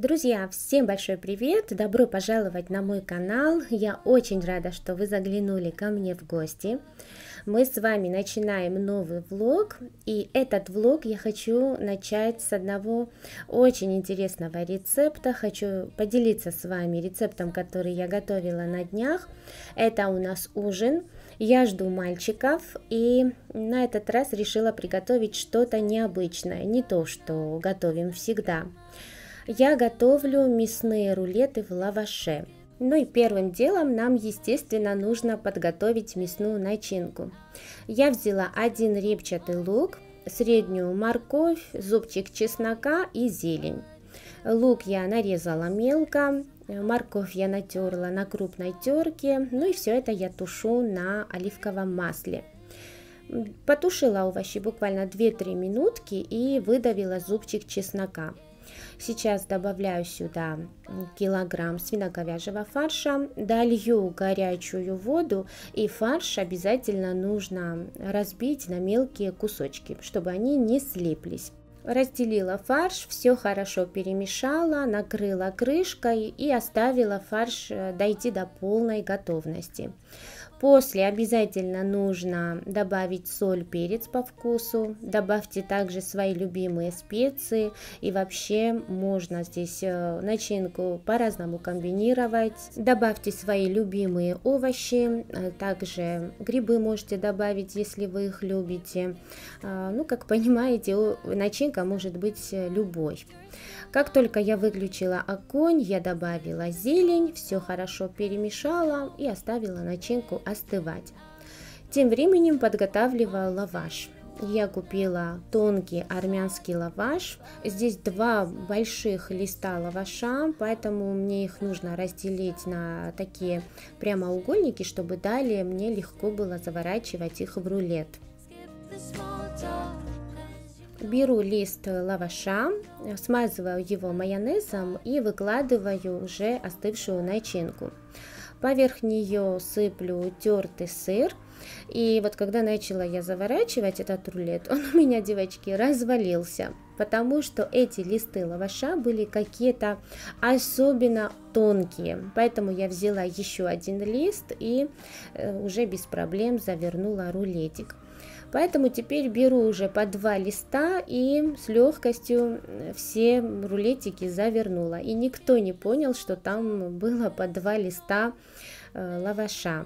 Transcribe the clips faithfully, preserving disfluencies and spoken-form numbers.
Друзья, всем большой привет! Добро пожаловать на мой канал! Я очень рада, что вы заглянули ко мне в гости. Мы с вами начинаем новый влог, и этот влог я хочу начать с одного очень интересного рецепта. Хочу поделиться с вами рецептом, который я готовила на днях. Это у нас ужин. Я жду мальчиков, и на этот раз решила приготовить что-то необычное, не то, что готовим всегда. Я готовлю мясные рулеты в лаваше. Ну и первым делом нам, естественно, нужно подготовить мясную начинку. Я взяла один репчатый лук, среднюю морковь, зубчик чеснока и зелень. Лук я нарезала мелко, морковь я натерла на крупной терке, ну и все это я тушу на оливковом масле. Потушила овощи буквально две-три минутки и выдавила зубчик чеснока. Сейчас добавляю сюда килограмм свино-говяжьего фарша, долью горячую воду, и фарш обязательно нужно разбить на мелкие кусочки, чтобы они не слиплись. Разделила фарш, все хорошо перемешала, накрыла крышкой и оставила фарш дойти до полной готовности. После обязательно нужно добавить соль, перец по вкусу, добавьте также свои любимые специи, и вообще можно здесь начинку по-разному комбинировать. Добавьте свои любимые овощи, также грибы можете добавить, если вы их любите. Ну, как понимаете, начинка может быть любой. Как только я выключила огонь, я добавила зелень, все хорошо перемешала и оставила начинку остывать. Тем временем подготавливаю лаваш. Я купила тонкий армянский лаваш. Здесь два больших листа лаваша, поэтому мне их нужно разделить на такие прямоугольники, чтобы далее мне легко было заворачивать их в рулет. Беру лист лаваша, смазываю его майонезом и выкладываю уже остывшую начинку. Поверх нее сыплю тертый сыр. И вот когда начала я заворачивать этот рулет, он у меня, девочки, развалился, потому что эти листы лаваша были какие-то особенно тонкие. Поэтому я взяла еще один лист и уже без проблем завернула рулетик. Поэтому теперь беру уже по два листа и с легкостью все рулетики завернула. И никто не понял, что там было по два листа лаваша.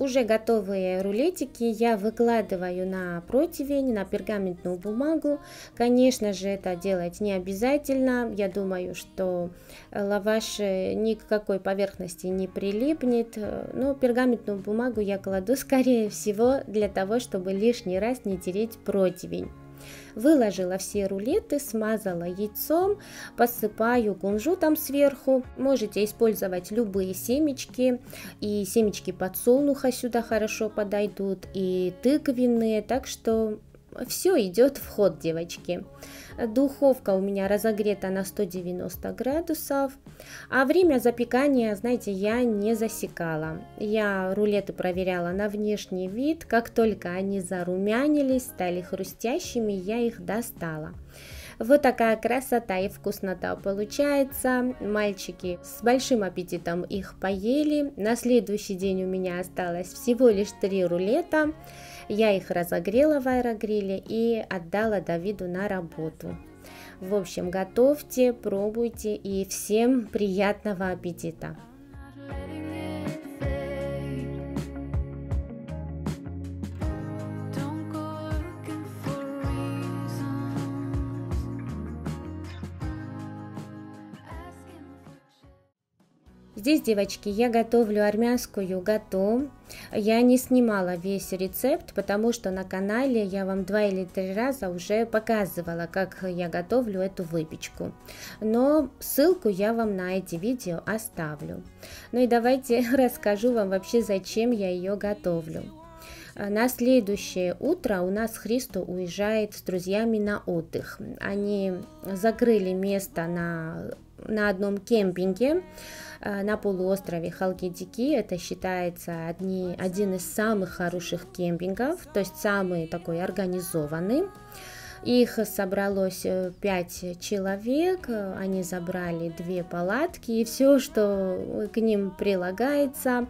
Уже готовые рулетики я выкладываю на противень, на пергаментную бумагу. Конечно же, это делать не обязательно. Я думаю, что лаваш ни к какой поверхности не прилипнет. Но пергаментную бумагу я кладу, скорее всего, для того, чтобы лишний раз не тереть противень. Выложила все рулеты, смазала яйцом, посыпаю кунжутом сверху. Можете использовать любые семечки, и семечки подсолнуха сюда хорошо подойдут, и тыквенные, так что все идет в ход, девочки. Духовка у меня разогрета на сто девяносто градусов, а время запекания, знаете, я не засекала. Я рулеты проверяла на внешний вид, как только они зарумянились, стали хрустящими, я их достала. Вот такая красота и вкуснота получается. Мальчики с большим аппетитом их поели. На следующий день у меня осталось всего лишь три рулета. Я их разогрела в аэрогриле и отдала Давиду на работу. В общем, готовьте, пробуйте, и всем приятного аппетита! Здесь, девочки, я готовлю армянскую гату. Я не снимала весь рецепт, потому что на канале я вам два или три раза уже показывала, как я готовлю эту выпечку. Но ссылку я вам на эти видео оставлю. Ну и давайте расскажу вам вообще, зачем я ее готовлю. На следующее утро у нас Христо уезжает с друзьями на отдых. Они закрыли место на на одном кемпинге на полуострове Халкидики. Это считается одни, один из самых хороших кемпингов, то есть самый такой организованный. Их собралось пять человек, они забрали две палатки и все, что к ним прилагается.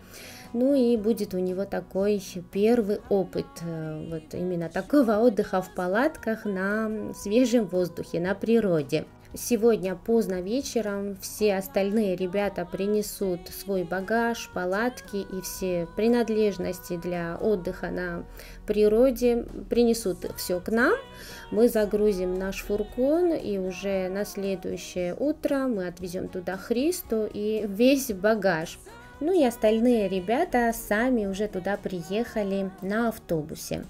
Ну и будет у него такой первый опыт, вот именно такого отдыха в палатках на свежем воздухе, на природе. Сегодня поздно вечером все остальные ребята принесут свой багаж, палатки и все принадлежности для отдыха на природе, принесут все к нам, мы загрузим наш фургон и уже на следующее утро мы отвезем туда Христо и весь багаж. Ну и остальные ребята сами уже туда приехали на автобусе.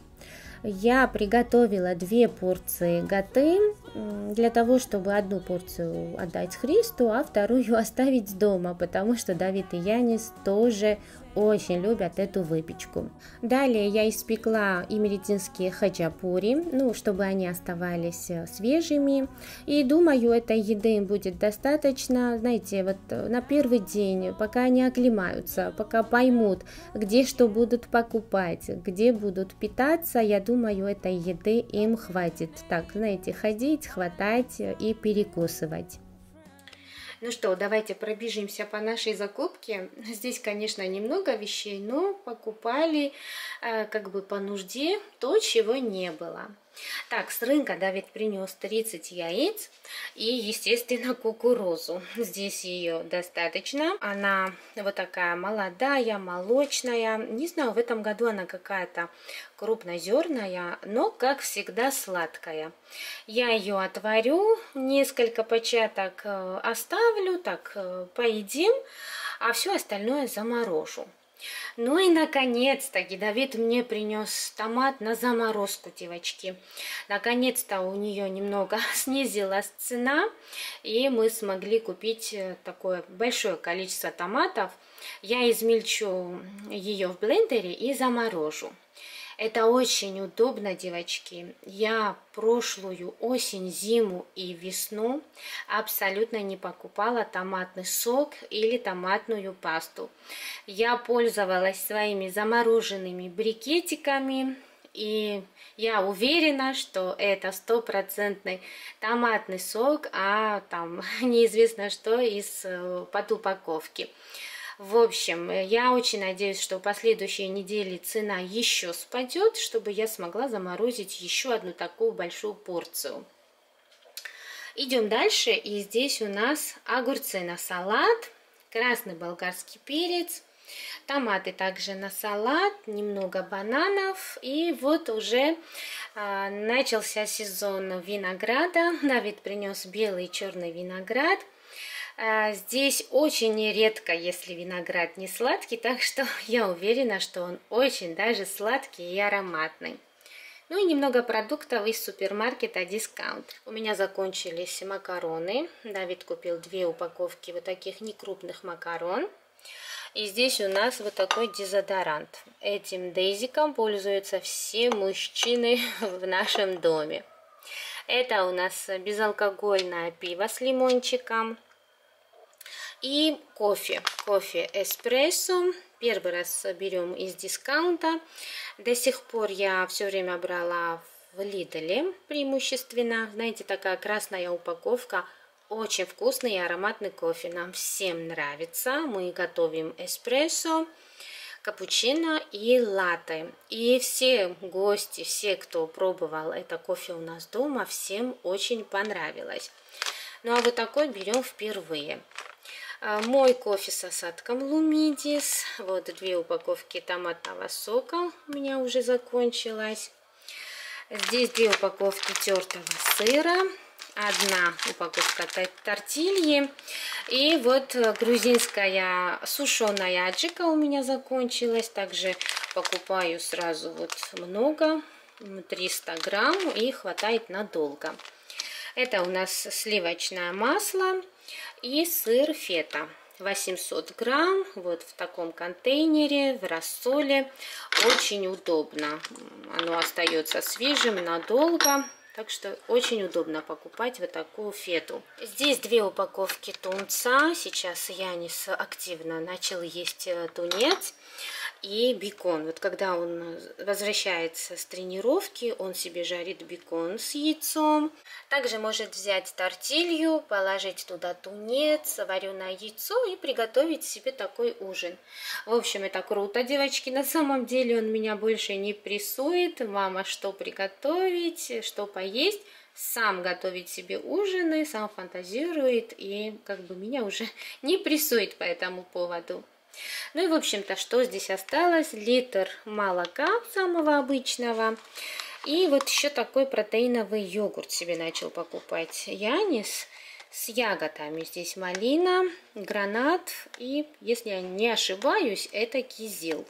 Я приготовила две порции гаты для того, чтобы одну порцию отдать Христу, а вторую оставить дома, потому что Давид и Янис тоже очень любят эту выпечку. Далее я испекла имеретинские хачапури, ну, чтобы они оставались свежими. И думаю, этой еды им будет достаточно, знаете, вот на первый день, пока они оклемаются, пока поймут, где что будут покупать, где будут питаться, я думаю, этой еды им хватит. Так, знаете, ходить, хватать и перекусывать. Ну что, давайте пробежимся по нашей закупке. Здесь, конечно, немного вещей, но покупали э, как бы по нужде то, чего не было. Так, с рынка Давид принес тридцать яиц и, естественно, кукурузу. Здесь ее достаточно. Она вот такая молодая, молочная. Не знаю, в этом году она какая-то крупнозерная, но, как всегда, сладкая. Я ее отварю, несколько початок оставлю, так поедим, а все остальное заморожу. Ну и наконец-таки Давид мне принес томат на заморозку, девочки. Наконец-то у нее немного снизилась цена, и мы смогли купить такое большое количество томатов. Я измельчу ее в блендере и заморожу. Это очень удобно, девочки. Я прошлую осень, зиму и весну абсолютно не покупала томатный сок или томатную пасту. Я пользовалась своими замороженными брикетиками. И я уверена, что это стопроцентный томатный сок, а там неизвестно что из-под упаковки. В общем, я очень надеюсь, что в последующей неделе цена еще спадет, чтобы я смогла заморозить еще одну такую большую порцию. Идем дальше. И здесь у нас огурцы на салат, красный болгарский перец, томаты также на салат, немного бананов. И вот уже э, начался сезон винограда. Давид принес белый и черный виноград. Здесь очень редко, если виноград не сладкий, так что я уверена, что он очень даже сладкий и ароматный. Ну и немного продуктов из супермаркета «Дискаунт». У меня закончились макароны. Давид купил две упаковки вот таких некрупных макарон. И здесь у нас вот такой дезодорант. Этим дейзиком пользуются все мужчины в нашем доме. Это у нас безалкогольное пиво с лимончиком. И кофе, кофе эспрессо, первый раз берем из дискаунта. До сих пор я все время брала в Лидле преимущественно. Знаете, такая красная упаковка, очень вкусный и ароматный кофе, нам всем нравится. Мы готовим эспрессо, капучино и латте. И все гости, все, кто пробовал это кофе у нас дома, всем очень понравилось. Ну а вот такой берем впервые. Мой кофе с осадком лумидис. Вот две упаковки томатного сока у меня уже закончилась. Здесь две упаковки тертого сыра, одна упаковка тортильи. И вот грузинская сушеная аджика у меня закончилась. Также покупаю сразу вот много, триста грамм, и хватает надолго. Это у нас сливочное масло и сыр фета, восемьсот грамм, вот в таком контейнере, в рассоле. Очень удобно, оно остается свежим надолго, Так что очень удобно покупать вот такую фету. Здесь две упаковки тунца. Сейчас Янис активно начал есть тунец и бекон. Вот когда он возвращается с тренировки, он себе жарит бекон с яйцом. Также может взять тортилью, положить туда тунец, вареное яйцо и приготовить себе такой ужин. В общем, это круто, девочки. На самом деле он меня больше не прессует. Мама, что приготовить, что поесть. Сам готовит себе ужины, сам фантазирует и как бы меня уже не прессует по этому поводу. Ну и в общем-то, что здесь осталось? Литр молока самого обычного. И вот еще такой протеиновый йогурт себе начал покупать Янис с ягодами. Здесь малина, гранат и, если я не ошибаюсь, это кизил.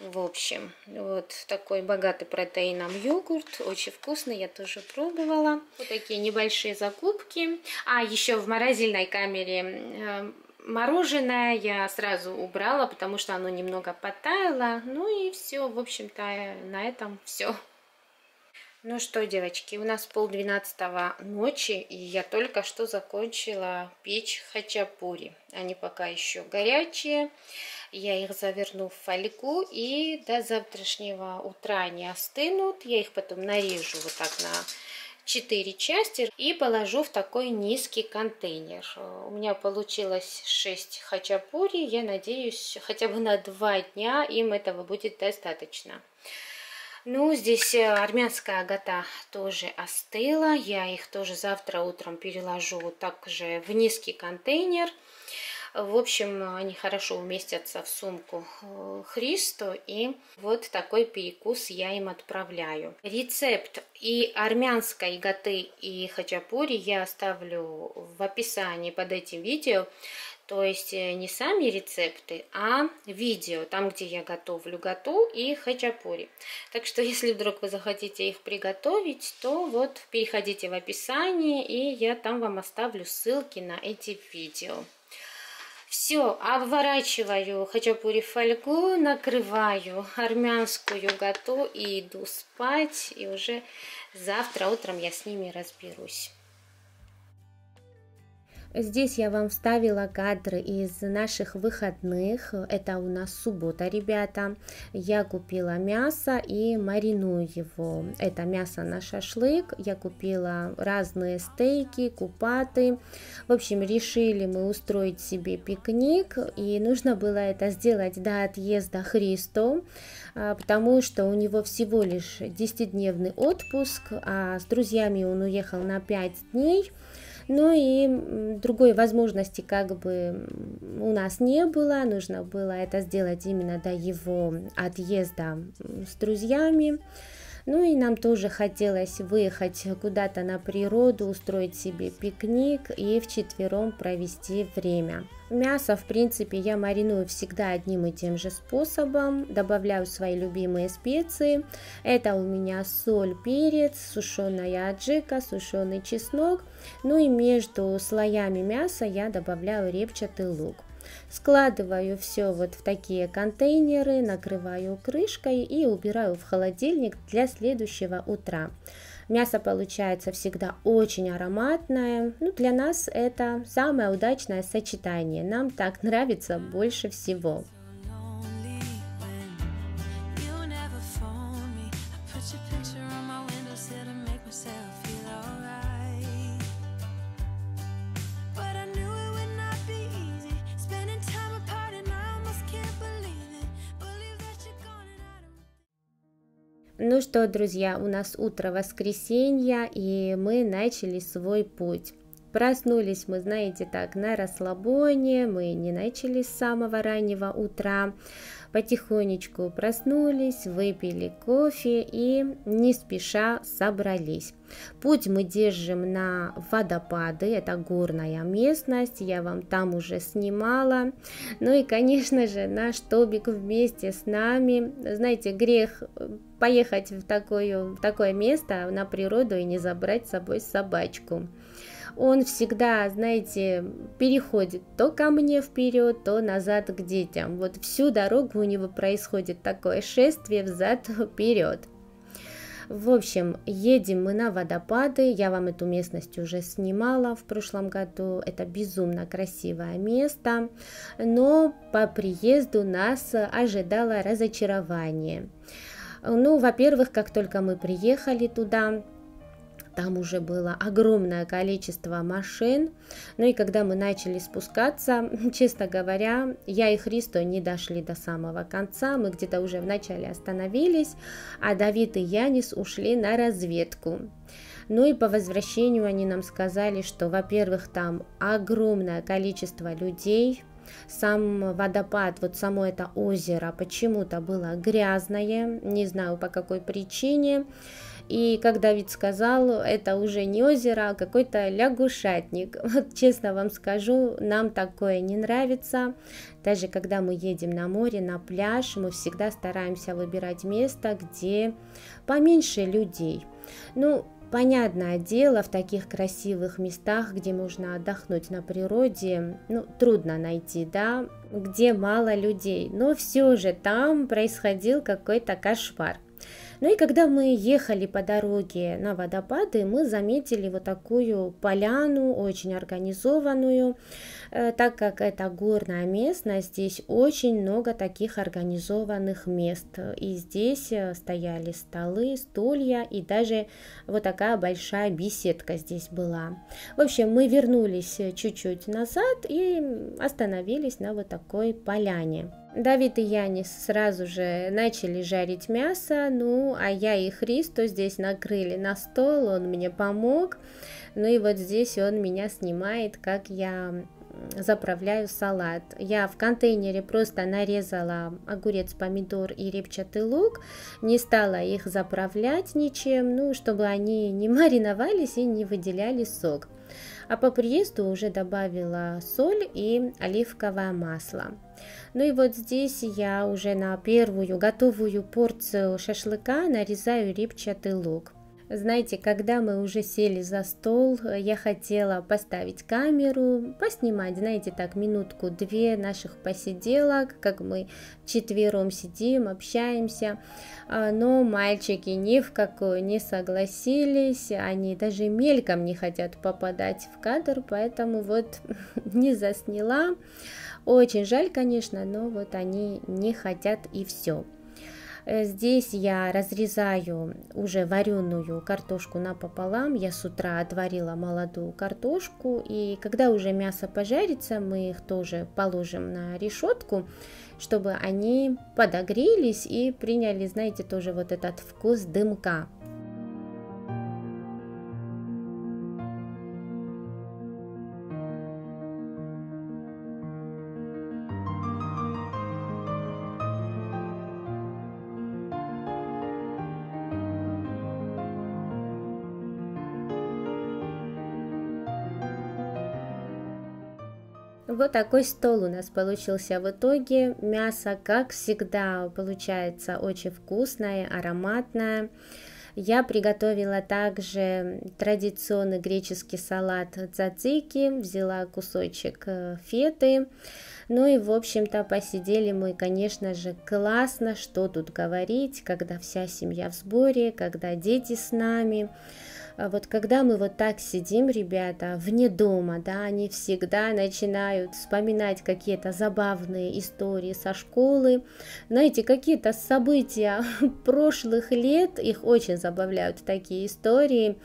В общем, вот такой богатый протеином йогурт, очень вкусный, я тоже пробовала. Вот такие небольшие закупки. А еще в морозильной камере мороженое я сразу убрала, потому что оно немного потаяло. Ну и все, в общем-то, на этом все. Ну что, девочки, у нас полдвенадцатого ночи, и я только что закончила печь хачапури. Они пока еще горячие. Я их заверну в фольгу, и до завтрашнего утра они остынут. Я их потом нарежу вот так на четыре части и положу в такой низкий контейнер. У меня получилось шесть хачапури. Я надеюсь, хотя бы на два дня им этого будет достаточно. Ну, здесь армянская гата тоже остыла. Я их тоже завтра утром переложу вот так же в низкий контейнер. В общем, они хорошо уместятся в сумку Христо. И вот такой перекус я им отправляю. Рецепт и армянской гаты, и хачапури я оставлю в описании под этим видео. То есть не сами рецепты, а видео, там, где я готовлю гату и хачапури. Так что, если вдруг вы захотите их приготовить, то вот переходите в описание, и я там вам оставлю ссылки на эти видео. Все, обворачиваю хачапури в фольгу, накрываю армянскую гату и иду спать. И уже завтра утром я с ними разберусь. Здесь я вам вставила кадры из наших выходных. Это у нас суббота, ребята. Я купила мясо и мариную его. Это мясо на шашлык. Я купила разные стейки, купаты. В общем, решили мы устроить себе пикник. И нужно было это сделать до отъезда Христо, потому что у него всего лишь десятидневный отпуск, а с друзьями он уехал на пять дней. Ну и другой возможности как бы у нас не было, нужно было это сделать именно до его отъезда с друзьями. Ну и нам тоже хотелось выехать куда-то на природу, устроить себе пикник и вчетвером провести время. Мясо, в принципе, я мариную всегда одним и тем же способом. Добавляю свои любимые специи. Это у меня соль, перец, сушеная аджика, сушеный чеснок. Ну и между слоями мяса я добавляю репчатый лук. Складываю все вот в такие контейнеры, накрываю крышкой и убираю в холодильник для следующего утра. Мясо получается всегда очень ароматное. Ну, для нас это самое удачное сочетание. Нам так нравится больше всего. Ну что, друзья, у нас утро воскресенья, и мы начали свой путь. Проснулись мы, знаете, так, на расслабоне, мы не начали с самого раннего утра. Потихонечку проснулись, выпили кофе и не спеша собрались. Путь мы держим на водопады, это горная местность, я вам там уже снимала. Ну и, конечно же, наш Тобик вместе с нами. Знаете, грех поехать в такое, в такое место, на природу, и не забрать с собой собачку. Он всегда, знаете, переходит то ко мне вперед, то назад к детям. Вот всю дорогу у него происходит такое шествие взад-вперед. В общем, едем мы на водопады. Я вам эту местность уже снимала в прошлом году. Это безумно красивое место. Но по приезду нас ожидало разочарование. Ну, во-первых, как только мы приехали туда, там уже было огромное количество машин. Ну и когда мы начали спускаться, честно говоря, я и Христо не дошли до самого конца. Мы где-то уже вначале остановились, а Давид и Янис ушли на разведку. Ну и по возвращению они нам сказали, что, во-первых, там огромное количество людей. Сам водопад, вот само это озеро почему-то было грязное, не знаю по какой причине. И как Давид сказал, это уже не озеро, а какой-то лягушатник. Вот честно вам скажу, нам такое не нравится. Даже когда мы едем на море, на пляж, мы всегда стараемся выбирать место, где поменьше людей. Ну, понятное дело, в таких красивых местах, где можно отдохнуть на природе, ну, трудно найти, да, где мало людей. Но все же там происходил какой-то кошмар. Ну и когда мы ехали по дороге на водопады, мы заметили вот такую поляну, очень организованную, так как это горная местность, здесь очень много таких организованных мест, и здесь стояли столы, стулья, и даже вот такая большая беседка здесь была. В общем, мы вернулись чуть-чуть назад и остановились на вот такой поляне. Давид и Янис сразу же начали жарить мясо, ну, а я и Христо здесь накрыли на стол, он мне помог, ну и вот здесь он меня снимает, как я заправляю салат. Я в контейнере просто нарезала огурец, помидор и репчатый лук, не стала их заправлять ничем, ну, чтобы они не мариновались и не выделяли сок. А по приезду уже добавила соль и оливковое масло. Ну и вот здесь я уже на первую готовую порцию шашлыка нарезаю репчатый лук. Знаете, когда мы уже сели за стол, я хотела поставить камеру, поснимать, знаете, так минутку-две наших посиделок, как мы вчетвером сидим, общаемся, но мальчики ни в какую не согласились, они даже мельком не хотят попадать в кадр, поэтому вот не засняла. Очень жаль, конечно, но вот они не хотят и все. Здесь я разрезаю уже вареную картошку напополам. Я с утра отварила молодую картошку. И когда уже мясо пожарится, мы их тоже положим на решетку, чтобы они подогрелись и приняли, знаете, тоже вот этот вкус дымка. Вот такой стол у нас получился в итоге. Мясо, как всегда, получается очень вкусное, ароматное. Я приготовила также традиционный греческий салат цацики, взяла кусочек феты. Ну и, в общем-то, посидели мы, конечно же, классно, что тут говорить, когда вся семья в сборе, когда дети с нами. Вот когда мы вот так сидим, ребята, вне дома, да, они всегда начинают вспоминать какие-то забавные истории со школы, знаете, какие-то события прошлых лет, их очень забавляют такие истории,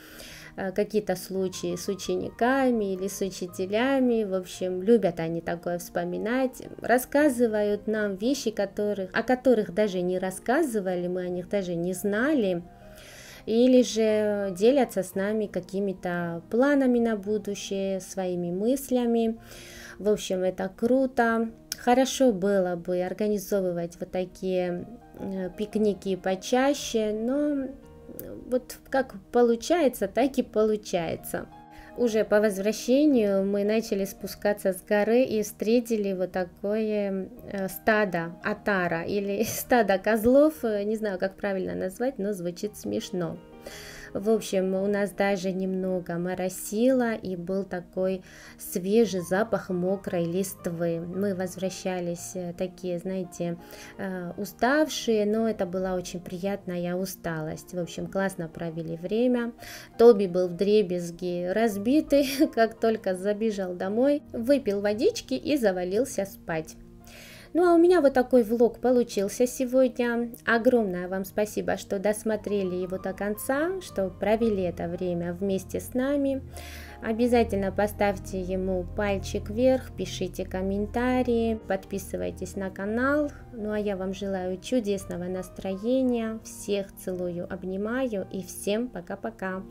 какие-то случаи с учениками или с учителями, в общем, любят они такое вспоминать, рассказывают нам вещи, которых, о которых даже не рассказывали, мы о них даже не знали. Или же делятся с нами какими-то планами на будущее, своими мыслями. В общем, это круто. Хорошо было бы организовывать вот такие пикники почаще, но вот как получается, так и получается. Уже по возвращению мы начали спускаться с горы и встретили вот такое стадо отара или стадо козлов, не знаю, как правильно назвать, но звучит смешно. В общем, у нас даже немного моросило и был такой свежий запах мокрой листвы. Мы возвращались такие, знаете, уставшие, но это была очень приятная усталость. В общем, классно провели время. Тоби был вдребезги разбитый, как только забежал домой, выпил водички и завалился спать. Ну а у меня вот такой влог получился сегодня. Огромное вам спасибо, что досмотрели его до конца, что провели это время вместе с нами. Обязательно поставьте ему пальчик вверх, пишите комментарии, подписывайтесь на канал. Ну а я вам желаю чудесного настроения, всех целую, обнимаю и всем пока-пока.